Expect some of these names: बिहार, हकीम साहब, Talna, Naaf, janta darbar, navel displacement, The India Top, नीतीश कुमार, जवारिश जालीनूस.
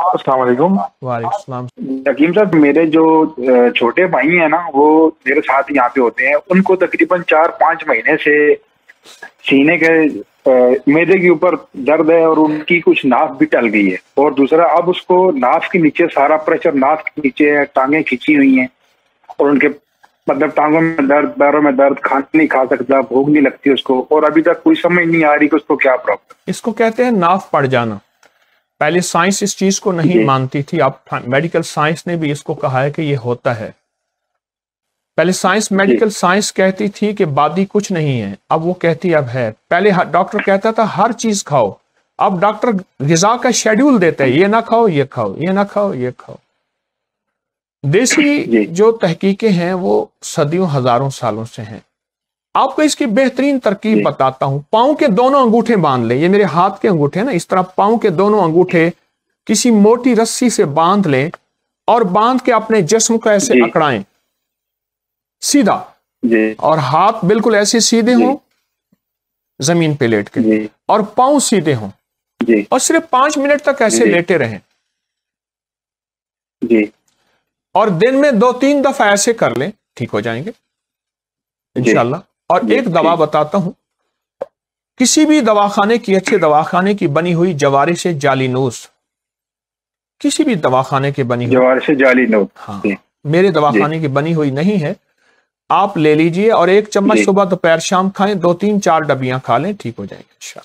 अस्सलाम वालेकुम। वालेकुम सलाम। हकीम साहब, मेरे जो छोटे भाई हैं ना, वो मेरे साथ यहाँ पे होते हैं। उनको तकरीबन 4-5 महीने से सीने के मेदे के ऊपर दर्द है और उनकी कुछ नाफ भी टल गई है। और दूसरा, अब उसको नाफ के नीचे सारा प्रेशर नाफ के नीचे है, टांगें खींची हुई हैं और उनके मतलब टांगों में दर्द, पैरों में दर्द, खाना नहीं खा सकता, भूख नहीं लगती उसको। और अभी तक कोई समझ नहीं आ रही कि उसको क्या प्रॉब्लम। इसको कहते हैं नाफ पड़ जाना। पहले साइंस इस चीज को नहीं मानती थी, अब मेडिकल साइंस ने भी इसको कहा है कि ये होता है। पहले साइंस, मेडिकल साइंस कहती थी कि बादी कुछ नहीं है, अब वो कहती अब है। पहले डॉक्टर कहता था हर चीज खाओ, अब डॉक्टर ग़िज़ा का शेड्यूल देता है, ये ना खाओ ये खाओ, ये ना खाओ ये खाओ। देसी जो तहकीकें हैं वो सदियों हजारों सालों से हैं। आपको इसकी बेहतरीन तरकीब बताता हूं। पाँव के दोनों अंगूठे बांध लें, ये मेरे हाथ के अंगूठे हैं ना, इस तरह पाँव के दोनों अंगूठे किसी मोटी रस्सी से बांध लें और बांध के अपने जिस्म को ऐसे अकड़ाएं सीधा, और हाथ बिल्कुल ऐसे सीधे हों जमीन पे लेट के, और पाँव सीधे हों, और सिर्फ 5 मिनट तक ऐसे लेटे रहें। और दिन में 2-3 दफा ऐसे कर लें, ठीक हो जाएंगे इंशाल्लाह। और एक दवा बताता हूं, किसी भी दवाखाने की, अच्छे दवाखाने की बनी हुई जवारिश जालीनूस, किसी भी दवाखाने की बनी हुई जवारिश जालीनूस, हाँ, मेरे दवाखाने की बनी हुई नहीं है, आप ले लीजिए और 1 चम्मच सुबह दोपहर शाम खाएं, 2-3-4 डबियां खा लें, ठीक हो जाएंगे इंशाल्लाह।